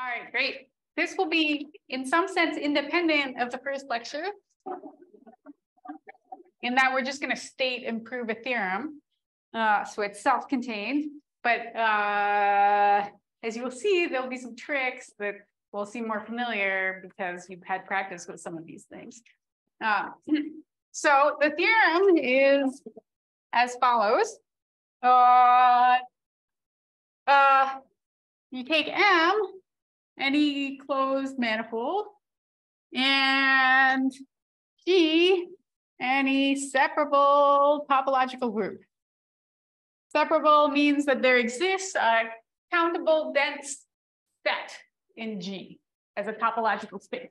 All right, great. This will be, in some sense, independent of the first lecture, in that we're just going to state and prove a theorem. So it's self-contained, but as you will see, there'll be some tricks that will seem more familiar because you've had practice with some of these things. So the theorem is as follows. You take M, any closed manifold, and G, any separable topological group. Separable means that there exists a countable dense set in G as a topological space.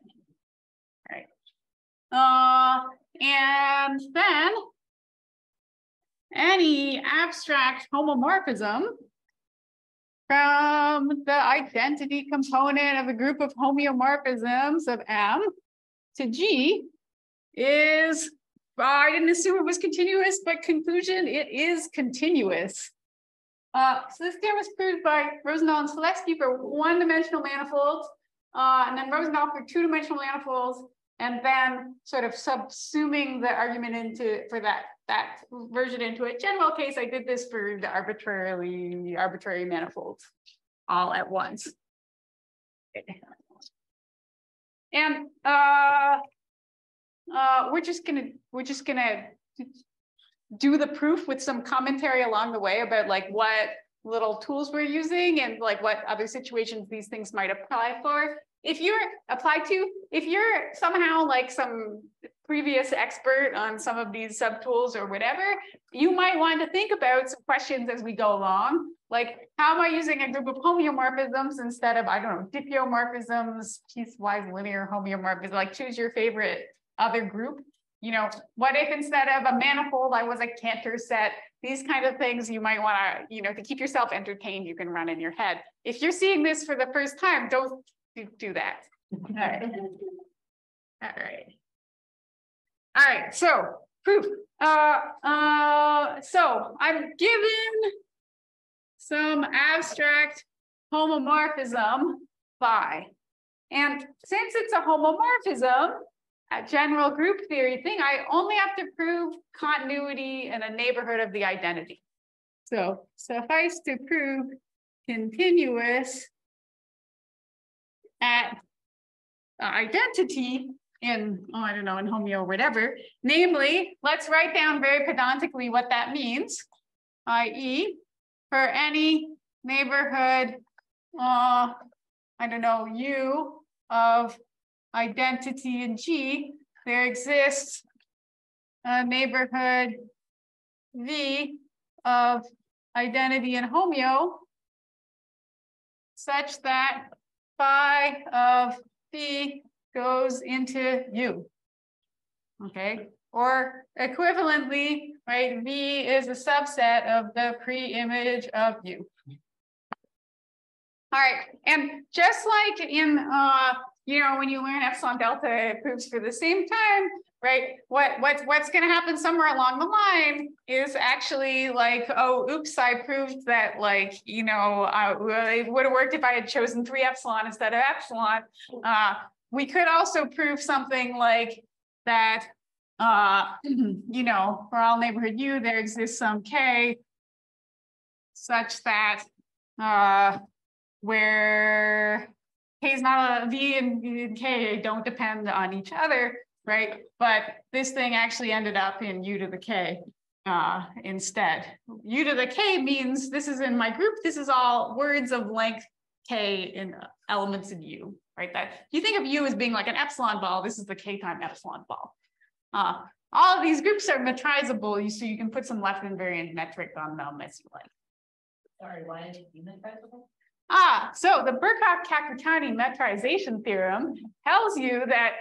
All right. And then any abstract homomorphism from the identity component of a group of homeomorphisms of M to G is, I didn't assume it was continuous, but conclusion, it is continuous. So this theorem was proved by Rosendal and Zielinski for one-dimensional manifolds, and then Rosendal for two-dimensional manifolds, and then sort of subsuming the argument into for that version into a general case. I did this for the arbitrary manifolds all at once. And we're just gonna do the proof with some commentary along the way about like what little tools we're using and like what other situations these things might apply for. If you're somehow like some previous expert on some of these subtools or whatever, you might want to think about some questions as we go along. Like, how am I using a group of homeomorphisms instead of, I don't know, diffeomorphisms, piecewise linear homeomorphisms, like choose your favorite other group. You know, what if instead of a manifold, I was a Cantor set? These kind of things you might want to, you know, to keep yourself entertained, you can run in your head. If you're seeing this for the first time, don't do that. All right. All right. All right. So proof. So I'm given some abstract homomorphism phi, and since it's a homomorphism, a general group theory thing, I only have to prove continuity in a neighborhood of the identity. So suffice to prove continuous at identity in, oh, I don't know, in homeo or whatever. Namely, let's write down very pedantically what that means, i.e., for any neighborhood, I don't know, U of identity in G, there exists a neighborhood V of identity in homeo such that phi of phi goes into U, okay? Or equivalently, right, V is a subset of the preimage of U. All right, and just like in, you know, when you learn epsilon delta, it proves for the same time, right? What's gonna happen somewhere along the line is actually like, oh, oops, I proved that, like, you know, it would have worked if I had chosen 3 epsilon instead of epsilon. We could also prove something like that, you know, for all neighborhood U, there exists some K such that where K is not a V and K don't depend on each other, right? But this thing actually ended up in U to the K instead. U to the K means this is in my group. This is all words of length K in elements in U, right? That you think of U as being like an epsilon ball. This is the K time epsilon ball. All of these groups are metrizable, so you can put some left invariant metric on them as you like. Sorry, why is it metrizable? So the Birkhoff-Kakutani metrization theorem tells you that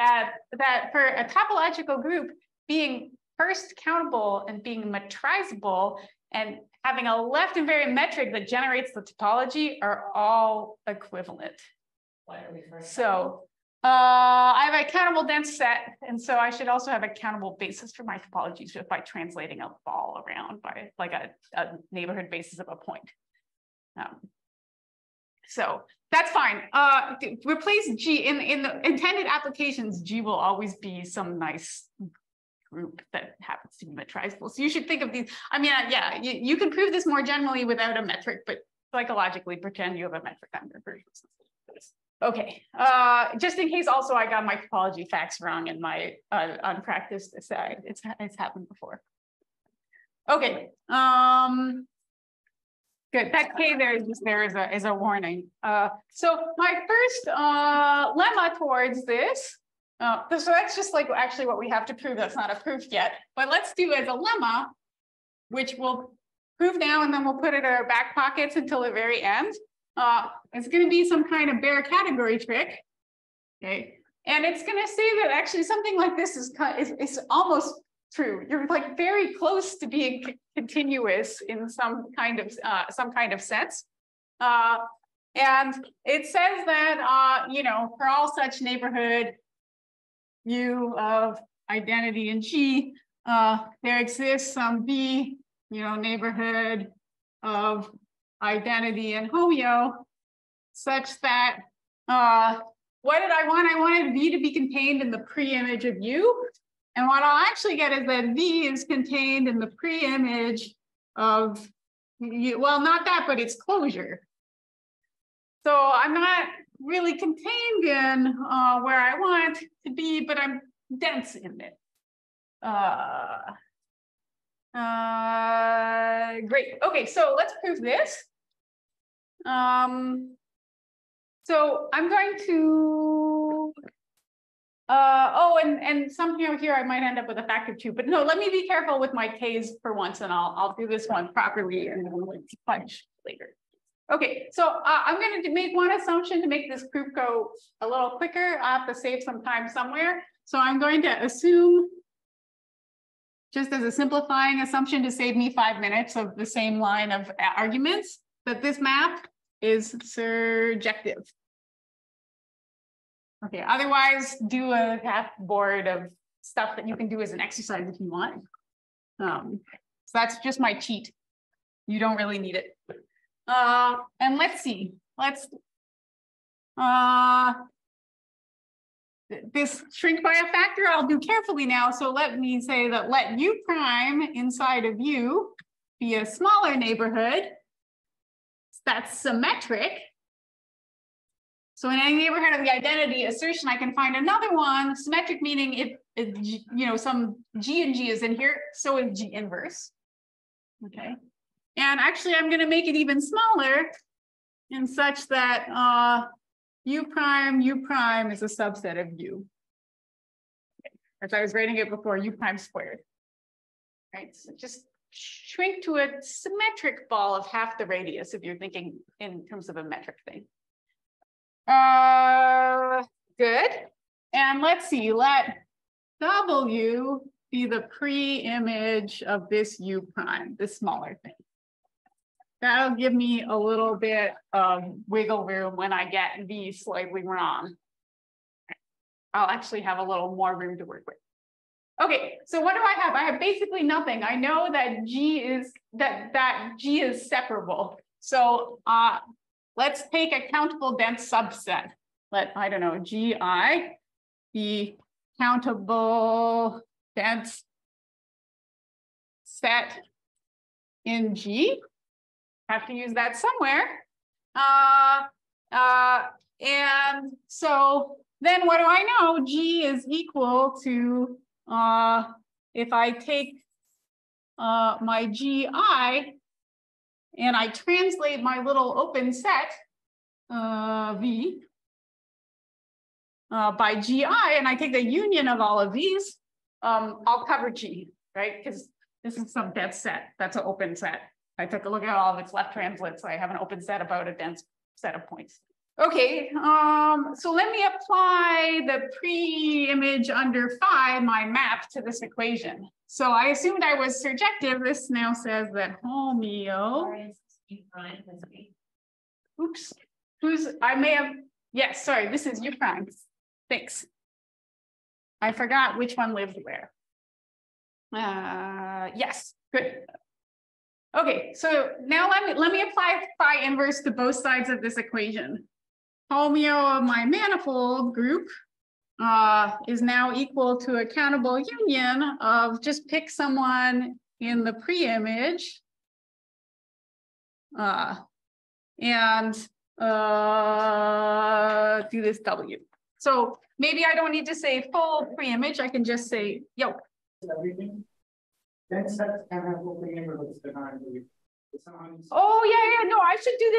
that for a topological group being first countable and being metrizable and having a left invariant metric that generates the topology are all equivalent. Why are we first? So I have a countable dense set, and so I should also have a countable basis for my topology just by translating a ball around by like a neighborhood basis of a point. So that's fine. Replace G in the intended applications. G will always be some nice group that happens to be metrizable. So you should think of these. I mean, yeah, you can prove this more generally without a metric, but psychologically pretend you have a metric under version. Okay, just in case also I got my topology facts wrong in my unpracticed aside, it's happened before. Okay, good, that K there is just there is a warning. So my first lemma towards this, so that's just like actually what we have to prove, that's not a proof yet, but let's do as a lemma, which we'll prove now and then we'll put it in our back pockets until the very end. It's going to be some kind of Baire category trick, okay? And it's going to say that actually something like this is almost true. You're like very close to being continuous in some kind of sense. And it says that you know, for all such neighborhood U of identity in G, there exists some B, you know, neighborhood of identity and Hoyo, such that what did I want? I wanted V to be contained in the preimage of U, and what I'll actually get is that V is contained in the preimage of U. Well, not that, but it's closure. So I'm not really contained in where I want to be, but I'm dense in it. Great. Okay, so let's prove this. So I'm going to, and somehow here I might end up with a factor of 2, but no, let me be careful with my K's for once and I'll do this one properly and we'll punch later. Okay, so I'm going to make one assumption to make this proof go a little quicker. I have to save some time somewhere. So I'm going to assume, just as a simplifying assumption to save me 5 minutes of the same line of arguments, that this map is surjective. Okay, otherwise do a half board of stuff that you can do as an exercise if you want. So that's just my cheat. You don't really need it. And let's see, this shrink by a factor, I'll do carefully now. So let me say that let U prime inside of U be a smaller neighborhood that's symmetric. So in any neighborhood of the identity assertion, I can find another one. Symmetric meaning if you know some G and G is in here, so is G inverse. Okay, and actually I'm going to make it even smaller, in such that U prime is a subset of U. Okay. As I was writing it before, U prime squared. Right, so just shrink to a symmetric ball of half the radius if you're thinking in terms of a metric thing. Good, and let's see, let W be the pre-image of this U prime, this smaller thing. That'll give me a little bit of wiggle room when I get V slightly wrong. I'll actually have a little more room to work with. Okay, so what do I have? I have basically nothing. I know that G is separable. So let's take a countable dense subset. Let, I don't know, GI be countable dense set in G. Have to use that somewhere. And so then what do I know? G is equal to, if I take my GI and I translate my little open set, V, by GI, and I take the union of all of these, I'll cover G, right? Because this is some dense set, that's an open set. I took a look at all of its left translates, so I have an open set about a dense set of points. Okay, so let me apply the pre-image under phi, my map, to this equation. So I assumed I was surjective. This now says that Homeo. Oops, who's, I may have, yes, sorry, this is U prime. Thanks. I forgot which one lived where. Yes, good. Okay, so now let me apply phi inverse to both sides of this equation. Polynomial of my manifold group is now equal to a countable union of, just pick someone in the pre-image and do this W. So maybe I don't need to say full pre-image, I can just say yoke. Oh, yeah, yeah, no, I should do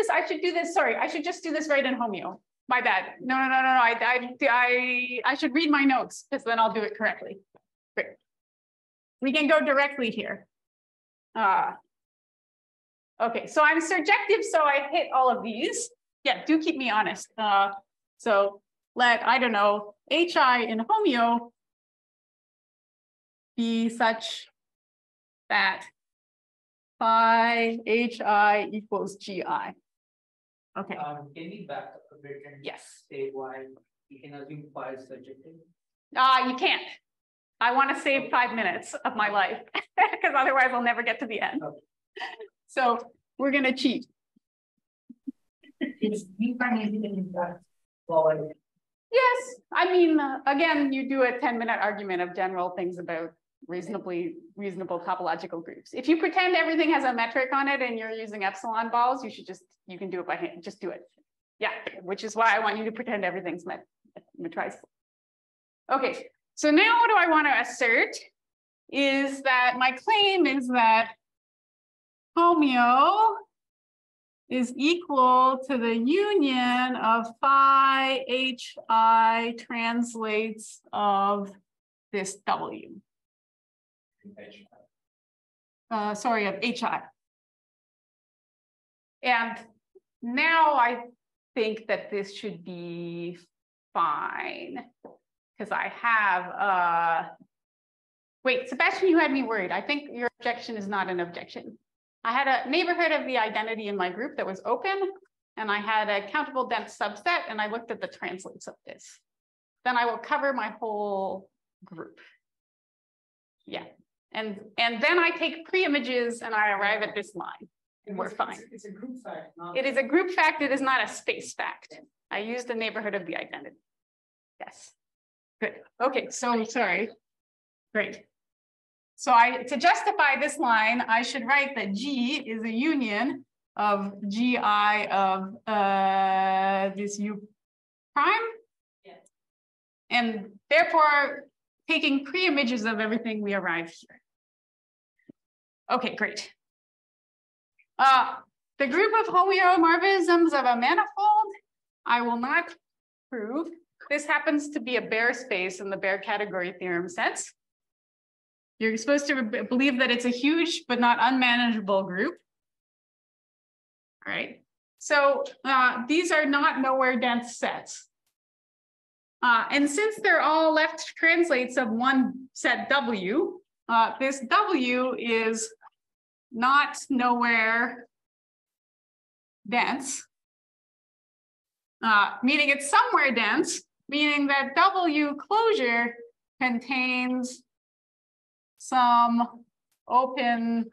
this, sorry, I should just do this right in homeo. My bad. No, I should read my notes, because then I'll do it correctly. Great. We can go directly here. Okay, so I'm surjective, so I hit all of these. Yeah, do keep me honest. So let, I don't know, HI in homeo be such that phi HI equals GI. Okay. Can we back up a bit and say why you can assume phi is surjective? You can't. I want to save 5 minutes of my life because otherwise I'll never get to the end. Okay. So we're going to cheat. You can easily back forward. Yes. I mean, again, you do a 10-minute argument of general things about reasonable topological groups. If you pretend everything has a metric on it and you're using epsilon balls, you should just, you can do it by hand, just do it. Yeah, which is why I want you to pretend everything's metrizable. Okay, so now what do I want to assert is that my claim is that homeo is equal to the union of phi HI translates of this W. Sorry, of HI. And now I think that this should be fine because I have, wait, Sebastian, you had me worried. I think your objection is not an objection. I had a neighborhood of the identity in my group that was open, and I had a countable dense subset, and I looked at the translates of this. Then I will cover my whole group. Yeah. And then I take pre-images and I arrive at this line, and we're fine. It's a group fact. It is a group fact. It is not a space fact. I use the neighborhood of the identity. Yes. Good. Okay. So sorry. Great. So to justify this line, I should write that G is a union of GI of this U prime. Yeah. And therefore, taking pre-images of everything, we arrive here. Okay, great. The group of homeomorphisms of a manifold, I will not prove. This happens to be a Baire space in the Baire category theorem sense. You're supposed to believe that it's a huge but not unmanageable group. All right, so these are not nowhere dense sets. And since they're all left translates of one set W, this W is not nowhere dense, meaning it's somewhere dense, meaning that W closure contains some open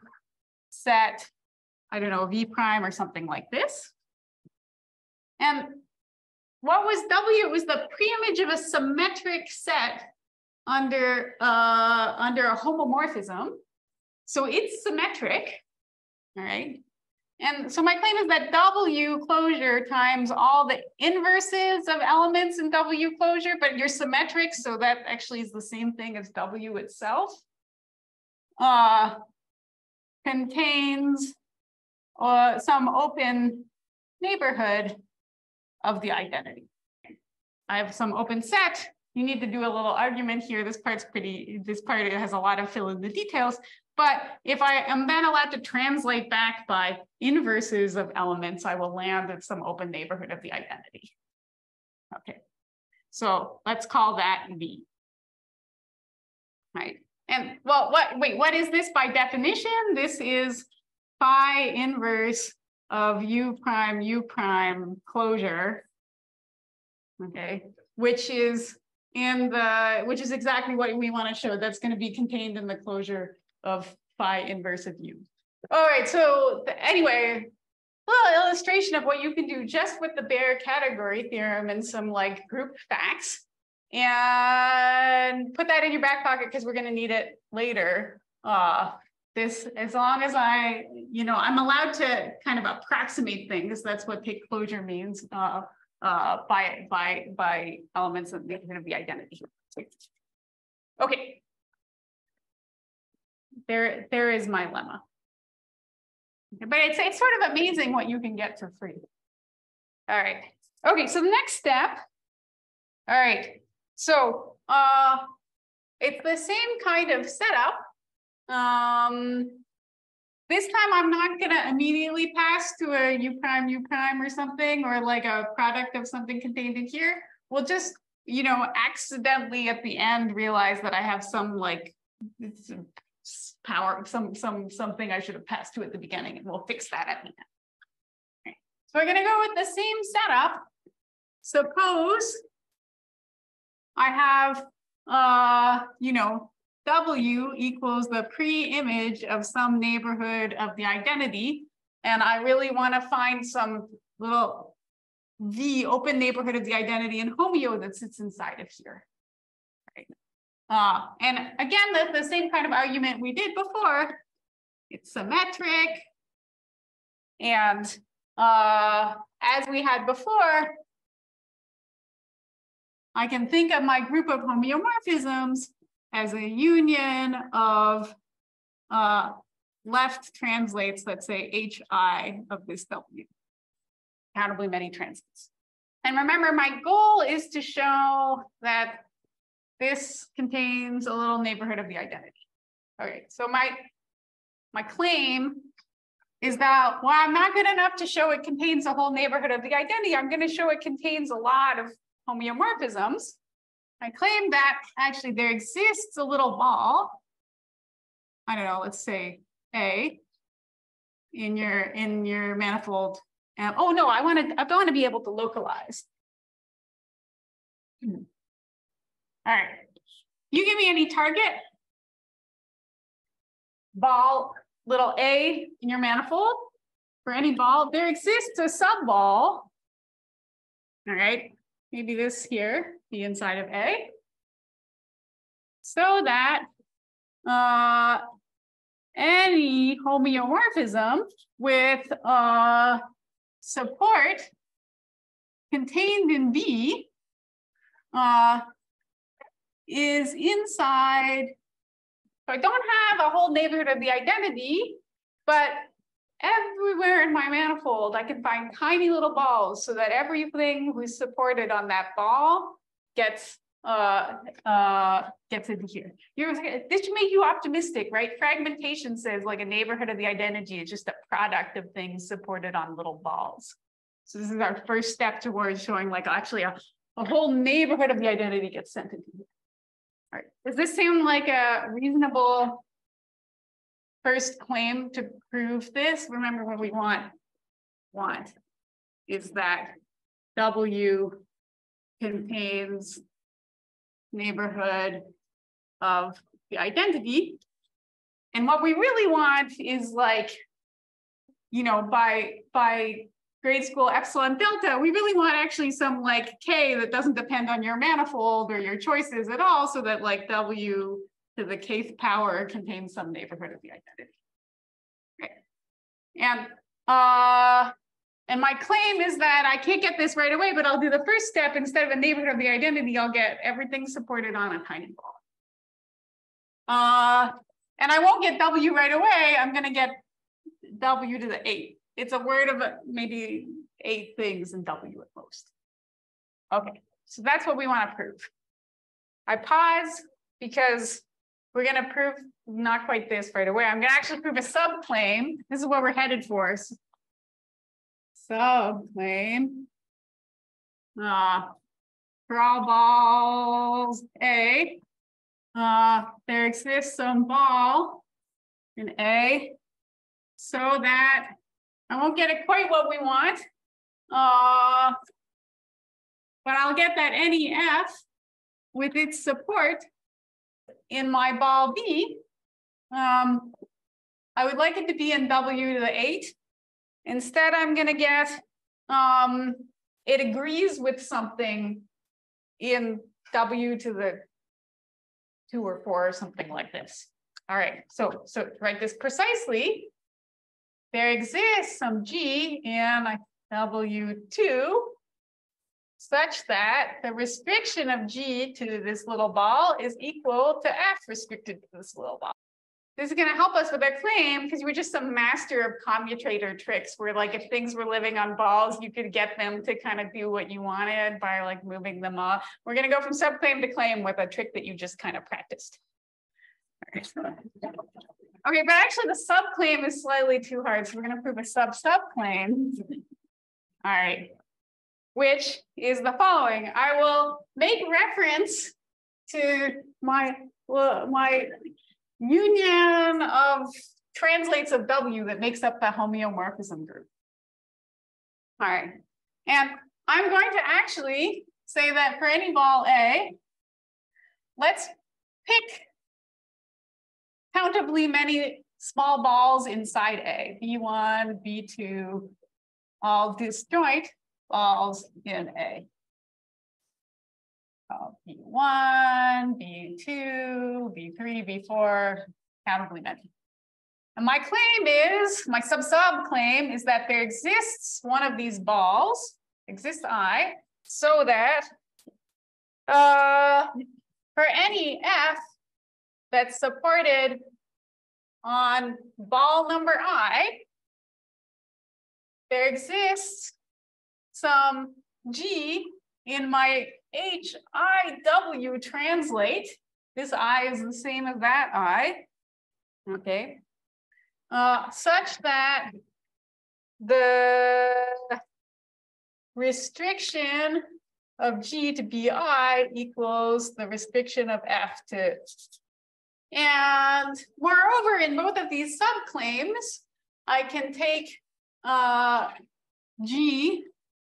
set, I don't know, V prime or something like this. And what was W? It was the preimage of a symmetric set under a homomorphism. So it's symmetric, all right? And so my claim is that W closure times all the inverses of elements in W closure, but you're symmetric, so that actually is the same thing as W itself, contains some open neighborhood of the identity. I have some open set. You need to do a little argument here. This part has a lot of fill in the details, but if I am then allowed to translate back by inverses of elements, I will land at some open neighborhood of the identity. Okay, so let's call that V, right? And well, what is this by definition? This is phi inverse of U prime closure, okay, which is exactly what we want to show. That's going to be contained in the closure of phi inverse of U. All right, so anyway, little illustration of what you can do just with the Baire category theorem and some like group facts, and put that in your back pocket because we're going to need it later. This, as long as I, you know, I'm allowed to kind of approximate things. That's what pig closure means by elements of the identity. Okay. There is my lemma. But it's sort of amazing what you can get for free. All right. Okay, so the next step. All right. So it's the same kind of setup. This time I'm not going to immediately pass to a U prime or something, or like a product of something contained in here. We'll just, you know, accidentally at the end realize that I have some like power, something I should have passed to at the beginning, and we'll fix that at the end. Okay. So we're going to go with the same setup. Suppose I have, you know, W equals the pre-image of some neighborhood of the identity. And I really want to find some little V open neighborhood of the identity and homeo that sits inside of here. Right. And again, that's the same kind of argument we did before. It's symmetric. And as we had before, I can think of my group of homeomorphisms as a union of left translates, let's say HI of this W, countably many translates. And remember, my goal is to show that this contains a little neighborhood of the identity. All right, so my claim is that while I'm not good enough to show it contains a whole neighborhood of the identity, I'm gonna show it contains a lot of homeomorphisms. I claim that actually there exists a little ball, I don't know, let's say A, in your manifold. Oh no, I want to be able to localize. All right, you give me any target ball, little A in your manifold for any ball. There exists a sub ball. All right, maybe this here, the inside of A, so that any homeomorphism with support contained in B is inside. So I don't have a whole neighborhood of the identity, but everywhere in my manifold, I can find tiny little balls so that everything who's supported on that ball gets into here. This should make you optimistic, right? Fragmentation says like a neighborhood of the identity is just a product of things supported on little balls. So this is our first step towards showing like actually a whole neighborhood of the identity gets sent into here. All right, does this seem like a reasonable first claim to prove this? Remember, what we want is that W contains neighborhood of the identity. And what we really want is like, you know, by grade school epsilon delta, we really want actually some like K that doesn't depend on your manifold or your choices at all, so that like W to the kth power contains some neighborhood of the identity. Okay. And my claim is that I can't get this right away, but I'll do the first step. Instead of a neighborhood of the identity, I'll get everything supported on a tiny ball. And I won't get W right away. I'm gonna get W to the 8. It's a word of maybe 8 things and W at most. Okay, so that's what we wanna prove. I pause because we're going to prove not quite this right away. I'm going to actually prove a subclaim. This is what we're headed for. Subclaim. For all balls A, there exists some ball in A, so that I won't get it quite what we want, but I'll get that any F with its support in my ball B, I would like it to be in W to the 8. Instead, I'm going to get it agrees with something in W to the 2 or 4 or something like this. All right, so to write this precisely, there exists some G in W2 such that the restriction of G to this little ball is equal to F restricted to this little ball. This is going to help us with our claim because we're just some master of commutator tricks where, like, if things were living on balls, you could get them to kind of do what you wanted by, like, moving them up. We're going to go from subclaim to claim with a trick that you just kind of practiced. Okay, but actually the subclaim is slightly too hard, so we're going to prove a subclaim. All right, which is the following. I will make reference to my union of translates of W that makes up the homeomorphism group. All right, and I'm going to actually say that for any ball A, let's pick countably many small balls inside A, B1, B2, all disjoint balls in A. B1, B2, B3, B4, countably many. And my claim is, my sub-sub claim is that there exists one of these balls, exists I, so that for any F, that's supported on ball number I, there exists some G in my HIW translate. This I is the same as that I, okay? Such that the restriction of G to BI equals the restriction of F to. And moreover, in both of these subclaims, I can take G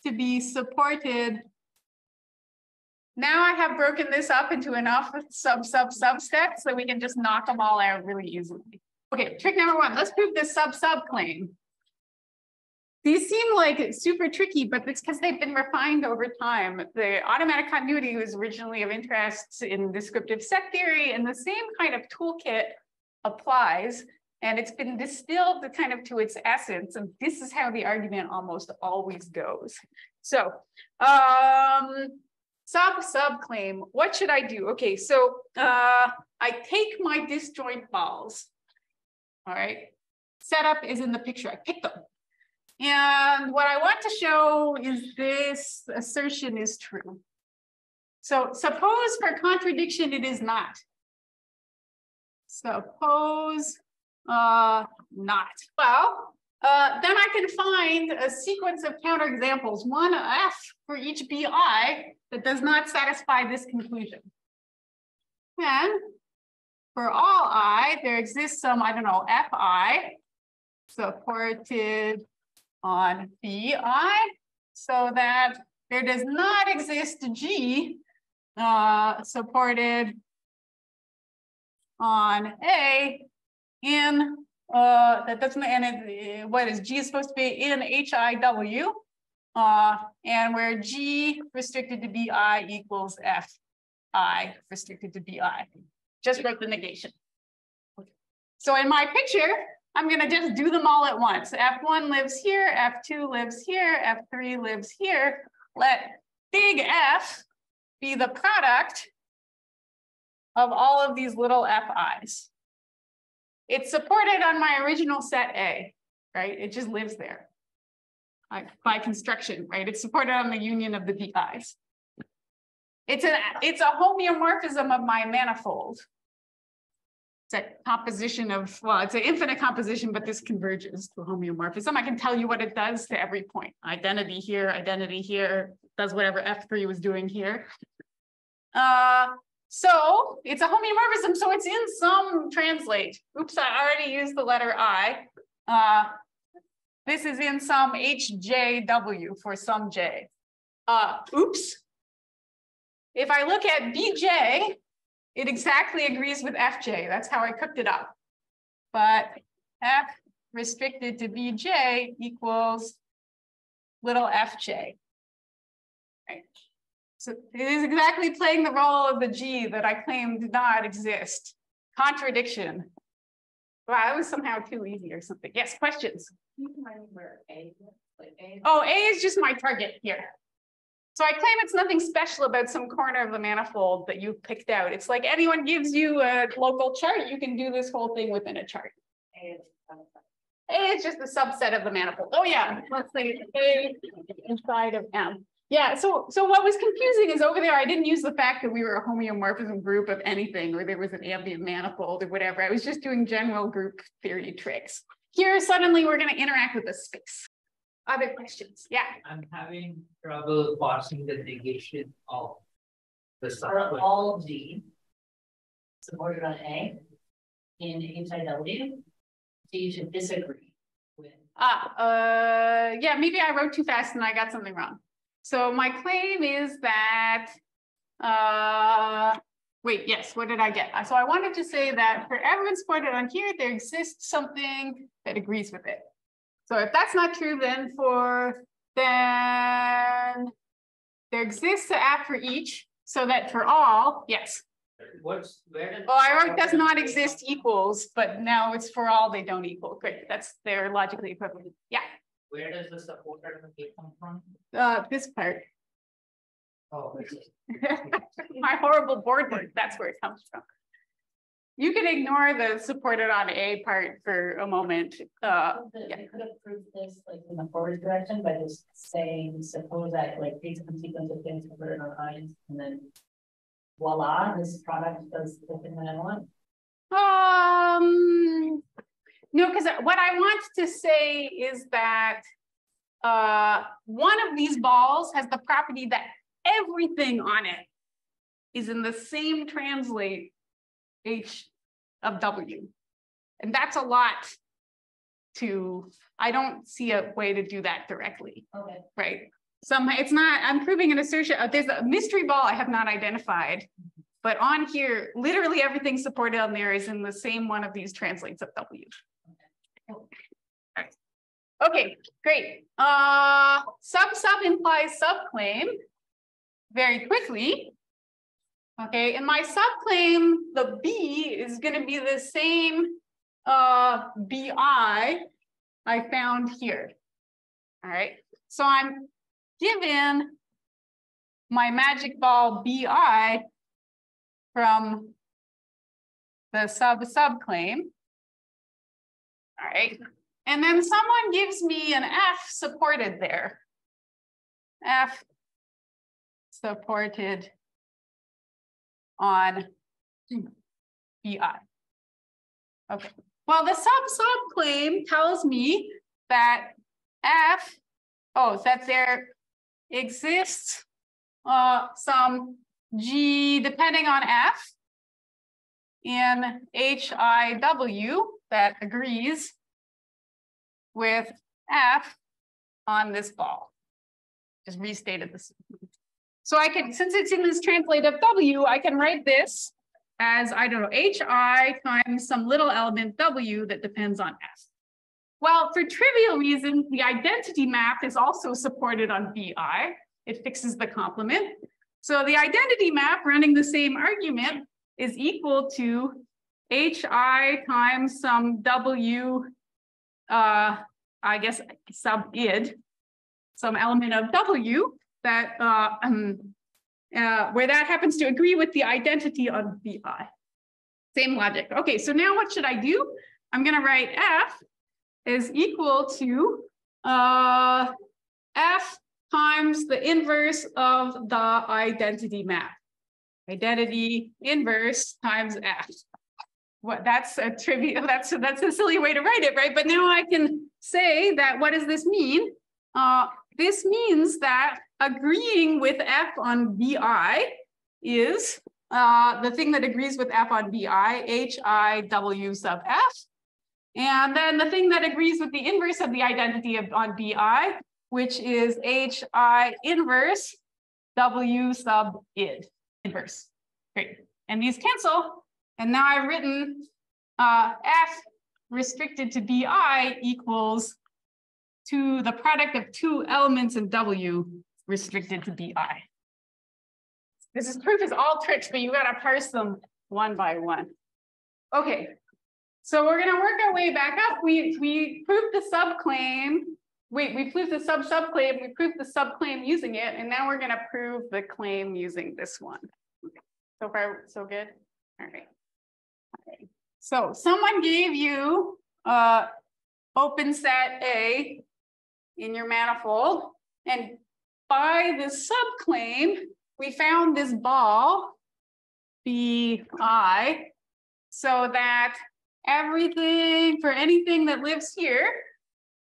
to be supported. Now I have broken this up into enough sub-sub-subsets that we can just knock them all out really easily. Okay, trick number one, let's prove this sub-subclaim. These seem like super tricky, but it's because they've been refined over time. The automatic continuity was originally of interest in descriptive set theory, and the same kind of toolkit applies, and it's been distilled kind of to its essence, and this is how the argument almost always goes. So, sub-subclaim, what should I do? Okay, so I take my disjoint balls, all right? Setup is in the picture, I pick them. And what I want to show is this assertion is true. So suppose for contradiction, it is not. Suppose not. Well, then I can find a sequence of counterexamples, one F for each BI that does not satisfy this conclusion. And for all I, there exists some, I don't know, Fi supported on BI, so that there does not exist G supported on A in, that doesn't, and it, what is G is supposed to be in HIW, and where G restricted to BI equals Fi restricted to BI. Just wrote the negation. Okay. So in my picture, I'm going to just do them all at once. F1 lives here, F2 lives here, F3 lives here. Let big F be the product of all of these little Fi's. It's supported on my original set A, right? It just lives there by construction, right? It's supported on the union of the BI's. It's a homeomorphism of my manifold. It's a composition of, well, it's an infinite composition, but this converges to a homeomorphism. I can tell you what it does to every point. Identity here, does whatever F3 was doing here. So it's a homeomorphism, so it's in some translate. Oops, I already used the letter I. This is in some HJW for some J. Oops. If I look at BJ, it exactly agrees with FJ. That's how I cooked it up. But f restricted to Bj equals little fj. Right. So it is exactly playing the role of the G that I claim did not exist. Contradiction. Wow, that was somehow too easy or something. Yes, questions? Oh, A is just my target here. So I claim it's nothing special about some corner of the manifold that you've picked out. It's like anyone gives you a local chart, you can do this whole thing within a chart. A is just a subset of the manifold. Oh yeah, let's say A inside of M. Yeah, so what was confusing is over there, I didn't use the fact that we were a homeomorphism group of anything, or there was an ambient manifold or whatever. I was just doing general group theory tricks. Here, suddenly we're gonna interact with the space. Other questions? Yeah. I'm having trouble parsing the negation of the subset. All G supported on A in inside W. So you should disagree with. Yeah, maybe I wrote too fast and I got something wrong. So my claim is that, wait, yes, what did I get? So I wanted to say that for everyone supported on here, there exists something that agrees with it. So if that's not true, then there exists an app for each, so that for all, yes. Well, I wrote does not exist equals, but now it's for all they don't equal. Great, that's they're logically equivalent, yeah. Where does the supporter come from? This part. Oh, my horrible board work, that's where it comes from. You can ignore the supported on A part for a moment. You could have proved this like in the forward direction by just saying, suppose that like these sequence of things supported on I, and then voila, this product does the thing that I want. No, because what I want to say is that one of these balls has the property that everything on it is in the same translate H of W. And that's a lot to, I don't see a way to do that directly, okay. Right? Somehow it's not, I'm proving an assertion, there's a mystery ball I have not identified, but on here, literally everything supported on there is in the same one of these translates of W. All right. Okay, great. Sub-sub implies subclaim very quickly. Okay, in my subclaim, the B is going to be the same BI I found here. All right, so I'm given my magic ball BI from the subclaim. All right. And then someone gives me an F supported there. F supported on BI. Okay. Well, the subclaim tells me that F, that there exists some G depending on F in HIW that agrees with F on this ball. Just restated this. So I can, since it's in this translate of W, I can write this as, I don't know, HI times some little element W that depends on F. Well, for trivial reasons, the identity map is also supported on BI. It fixes the complement. So the identity map running the same argument is equal to HI times some W, I guess sub id, some element of W that where that happens to agree with the identity of BI. Same logic. Okay, so now what should I do? I'm gonna write F is equal to F times the inverse of the identity map. Identity inverse times F. What, that's a trivial, that's a silly way to write it, right? But now I can say that, what does this mean? This means that agreeing with F on BI is the thing that agrees with F on BI, HIW sub F. And then the thing that agrees with the inverse of the identity of, on BI, which is HI inverse W sub id, inverse. Great, and these cancel. And now I've written F restricted to BI equals to the product of two elements in W restricted to BI. This is proof is all tricks, but you gotta parse them one by one. Okay, so we're gonna work our way back up. We proved the subclaim. We proved the subclaim. We proved the subclaim using it, and now we're gonna prove the claim using this one. Okay. So far, so good. All right. Okay. So someone gave you open set A in your manifold, and by this subclaim, we found this ball, BI, so that everything, for anything that lives here,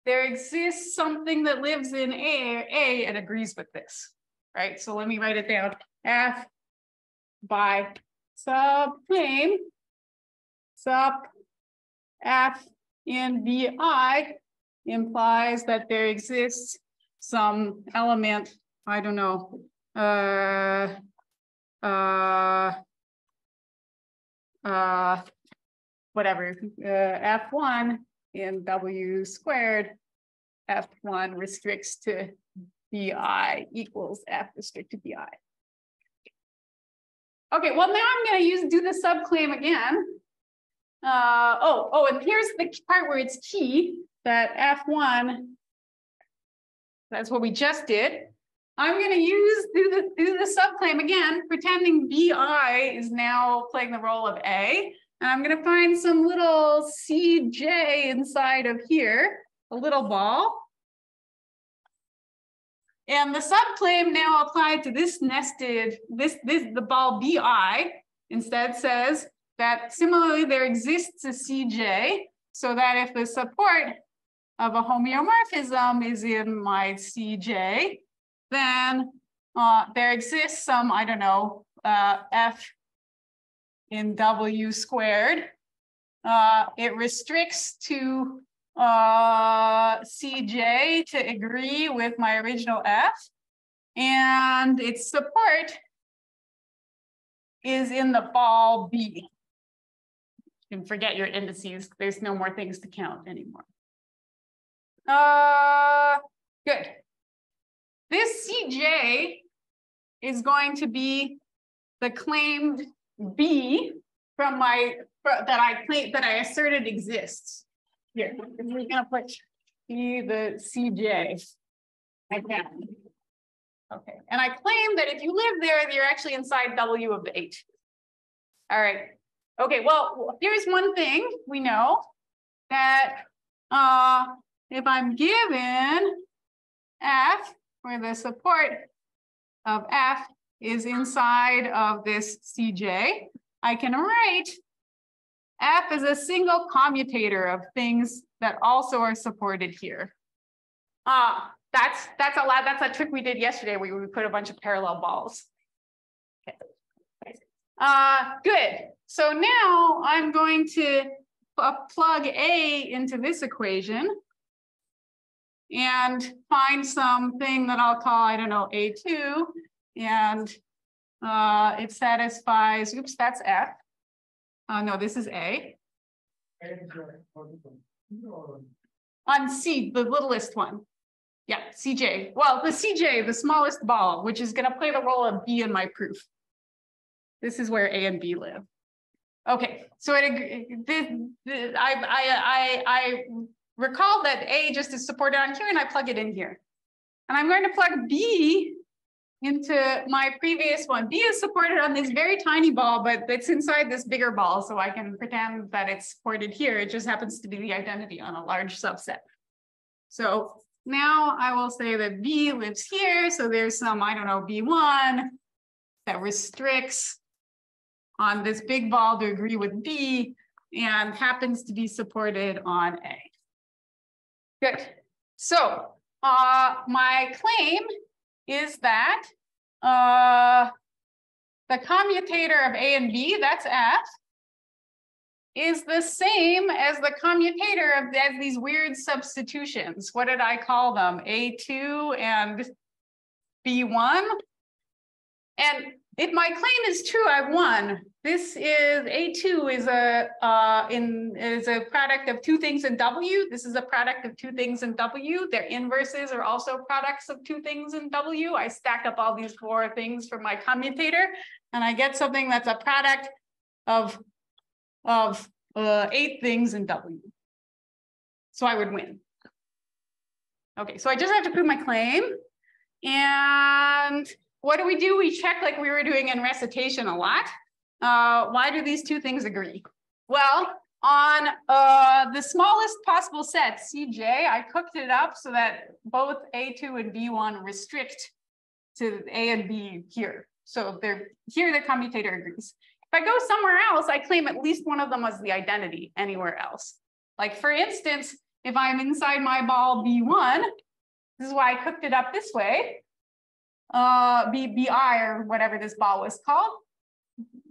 there exists something that lives in A and agrees with this, right? So let me write it down. F by subclaim, sub F in BI implies that there exists some element, I don't know, whatever, F1 in W squared, F1 restricts to BI equals F restricted BI. Okay, well, now I'm going to do the subclaim again. And here's the part where it's key that F1, that's what we just did. I'm going to do the subclaim again, pretending BI is now playing the role of A. And I'm going to find some little CJ inside of here, a little ball. And the subclaim now applied to this nested, the ball BI instead says that similarly there exists a CJ, so that if the support of a homeomorphism is in my CJ, then there exists some, I don't know, F in W squared. It restricts to CJ to agree with my original F, and its support is in the ball B. And forget your indices, there's no more things to count anymore. Good. This CJ is going to be the claimed B from my that I asserted exists. Here, we're gonna put B the CJ. I can. Okay, and I claim that if you live there, you're actually inside W of H. All right. Okay. Well, here's one thing we know that if I'm given F, where the support of F is inside of this CJ, I can write F as a single commutator of things that also are supported here. That's a lot. That's a trick we did yesterday where we put a bunch of parallel balls. Okay. Good. So now I'm going to plug A into this equation and find something that I'll call, I don't know, A2, and it satisfies, oops, that's F. No, this is A. On C, the littlest one. Yeah, CJ. Well, the CJ, the smallest ball, which is gonna play the role of B in my proof. This is where A and B live. Okay, so I recall that A just is supported on Q, and I plug it in here. And I'm going to plug B into my previous one. B is supported on this very tiny ball, but it's inside this bigger ball, so I can pretend that it's supported here. It just happens to be the identity on a large subset. So now I will say that B lives here, so there's some, I don't know, B1 that restricts on this big ball to agree with B and happens to be supported on A. Good. So my claim is that the commutator of A and B, that's F, is the same as the commutator of these weird substitutions. What did I call them? A2 and B1. And if my claim is true, I've won. This is A2 is a product of two things in W. This is a product of two things in W. Their inverses are also products of two things in W. I stack up all these four things for my commutator, and I get something that's a product of 8 things in W. So I would win. Okay, so I just have to prove my claim. And what do? We check like we were doing in recitation a lot. Why do these two things agree? Well, on the smallest possible set, CJ, I cooked it up so that both A2 and B1 restrict to A and B here. So they're, here the commutator agrees. If I go somewhere else, I claim at least one of them as the identity anywhere else. Like for instance, if I'm inside my ball B1, this is why I cooked it up this way, BI or whatever this ball was called.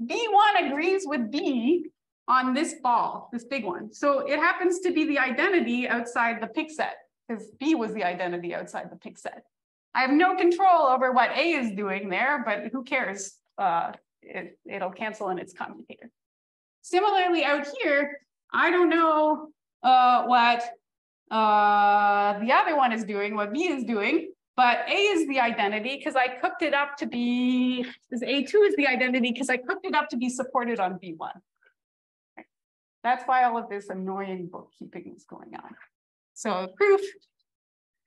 B1 agrees with B on this ball, this big one. So it happens to be the identity outside the pick set, because B was the identity outside the pick set. I have no control over what A is doing there, but who cares? It'll cancel in its commutator. Similarly out here, I don't know what the other one is doing, what B is doing. But A is the identity because I cooked it up to be, A2 is the identity because I cooked it up to be supported on B1. Right. That's why all of this annoying bookkeeping is going on. So proof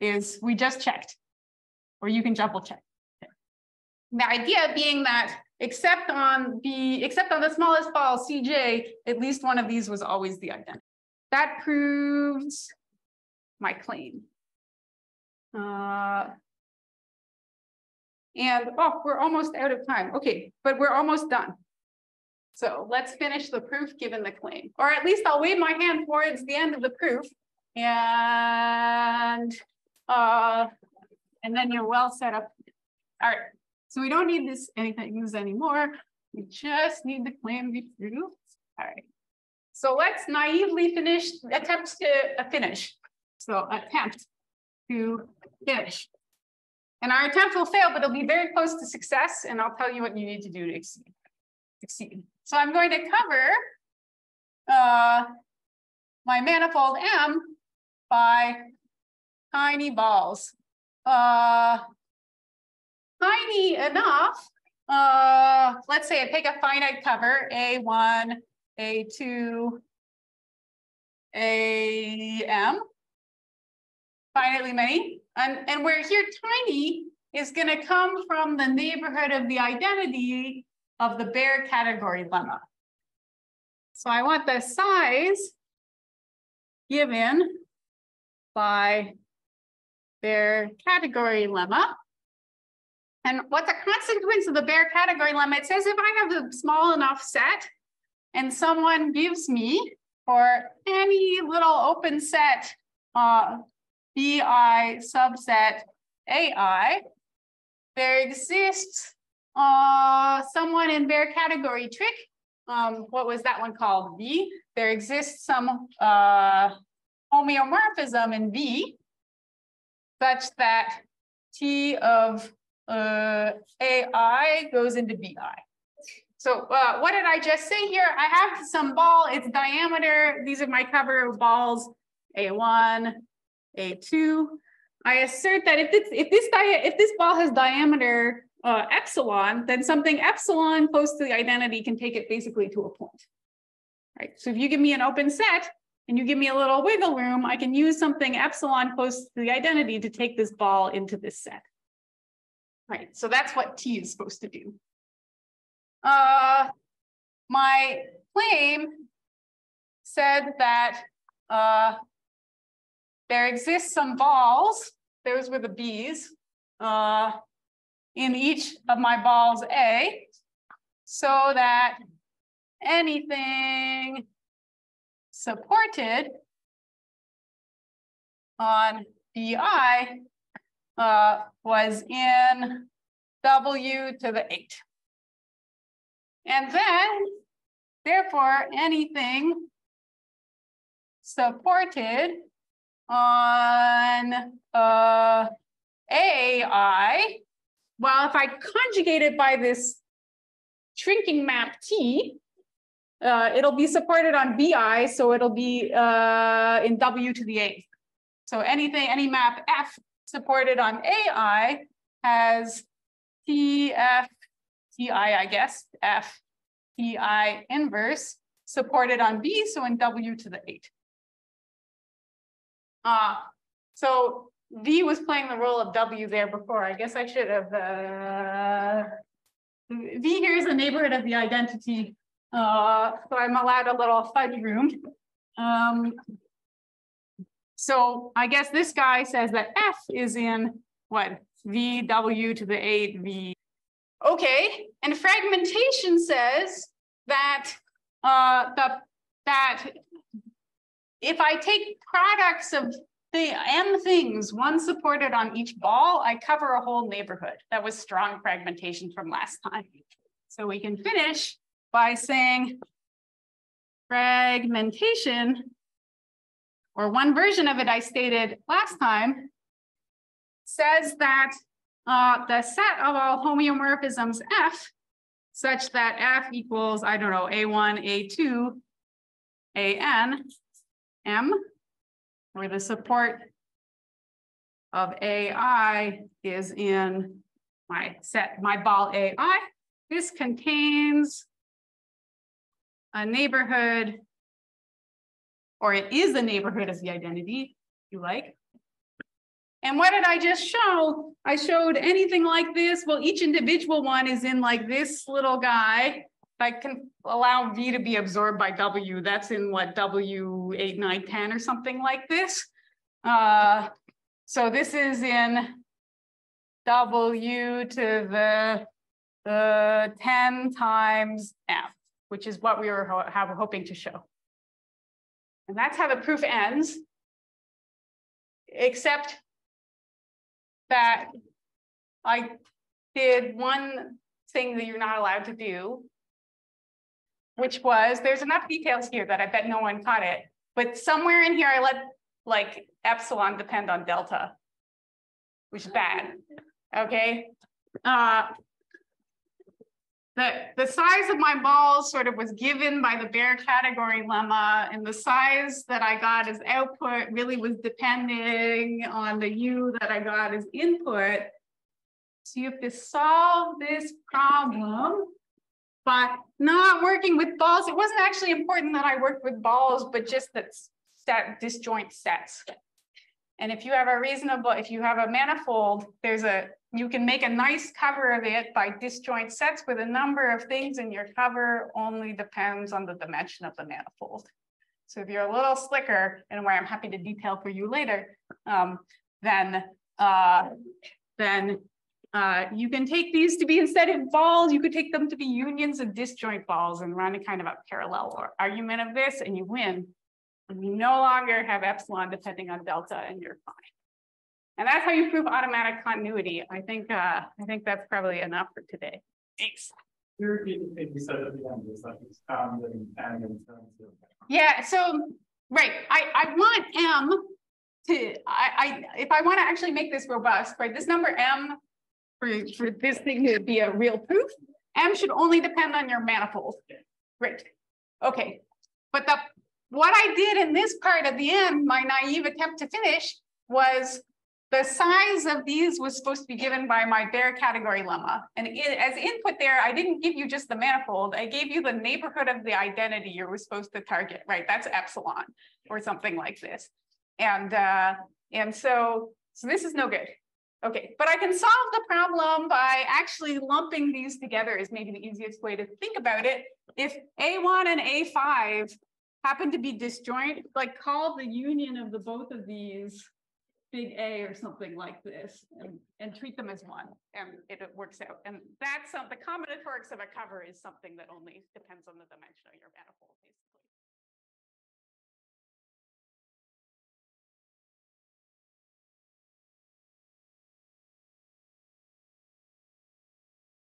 is we just checked, or you can double check. Okay. The idea being that except on the smallest ball, CJ, at least one of these was always the identity. That proves my claim. And oh, we're almost out of time. Okay, but we're almost done. So let's finish the proof given the claim, or at least I'll wave my hand towards the end of the proof, and then you're well set up. All right. So we don't need this anymore. We just need the claim to be proved. All right. So let's naively attempt to finish. And our attempt will fail, but it'll be very close to success. And I'll tell you what you need to do to succeed. So I'm going to cover my manifold M by tiny balls. Tiny enough, let's say I take a finite cover, A1, A2, AM. Finitely many, and where here tiny is going to come from the neighborhood of the identity of the Baire category lemma. So I want the size given by Baire category lemma. And what's a consequence of the Baire category lemma? It says if I have a small enough set and someone gives me, for any little open set, BI subset AI, there exists someone in Baire category trick. What was that one called? V. There exists some homeomorphism in V such that T of AI goes into BI. So what did I just say here? I have some ball, its diameter. These are my cover balls, A1, A2. I assert that if this ball has diameter epsilon, then something epsilon close to the identity can take it basically to a point. Right. So if you give me an open set and you give me a little wiggle room, I can use something epsilon close to the identity to take this ball into this set. Right. So that's what T is supposed to do. My claim said that there exists some balls, those were the B's, in each of my balls A, so that anything supported on BI was in W to the 8. And then, therefore, anything supported on AI, well, if I conjugate it by this shrinking map T, it'll be supported on BI, so it'll be in W to the eighth. So anything, any map F supported on AI has TF, TI, I guess, F, TI inverse supported on B, so in W to the eight. So V was playing the role of W there before. I guess I should have, V here is the neighborhood of the identity. So I'm allowed a little fudge room. So I guess this guy says that F is in what? VW to the 8V. Okay, and fragmentation says that, that if I take products of the M things, one supported on each ball, I cover a whole neighborhood. That was strong fragmentation from last time. So we can finish by saying fragmentation, or one version of it I stated last time, says that the set of all homeomorphisms F, such that F equals, I don't know, A1, A2, AN, M, where the support of AI is in my set, my ball AI. This contains a neighborhood, or it is the neighborhood of the identity, if you like. And what did I just show? I showed anything like this. Well, each individual one is in like this little guy. If I can allow V to be absorbed by W, that's in what, W, 8, 9, 10, or something like this. So this is in W to the 10 times F, which is what we were hoping to show. And that's how the proof ends, except that I did one thing that you're not allowed to do, which was, there's enough details here that I bet no one caught it, but somewhere in here I let like epsilon depend on delta, which is bad, okay? The size of my balls sort of was given by the Baire category lemma, and the size that I got as output really was depending on the U that I got as input. So you have to solve this problem by not working with balls. It wasn't actually important that I worked with balls, but just that set, disjoint sets. And if you have a reasonable, if you have a manifold, there's a, you can make a nice cover of it by disjoint sets with a number of things, and your cover only depends on the dimension of the manifold. So if you're a little slicker, and where I'm happy to detail for you later, then you can take these to be, instead of balls, you could take them to be unions of disjoint balls and run a kind of a parallel argument of this, and you win. And you no longer have epsilon depending on delta, and you're fine. And that's how you prove automatic continuity. I think that's probably enough for today. Thanks. Yeah, so, right, I want M to, if I want to actually make this robust, right, this number M, for this thing to be a real proof, M should only depend on your manifold. Great, okay. But what I did in this part at the end, my naive attempt to finish, was the size of these was supposed to be given by my Baire category lemma. And as input there, I didn't give you just the manifold. I gave you the neighborhood of the identity you were supposed to target, right? That's epsilon or something like this. And so this is no good. Okay, but I can solve the problem by actually lumping these together is maybe the easiest way to think about it. If A1 and A5 happen to be disjoint, like call the union of the both of these big A or something like this, and treat them as one, and it works out. And that's the combinatorics of a cover is something that only depends on the dimension of your manifold.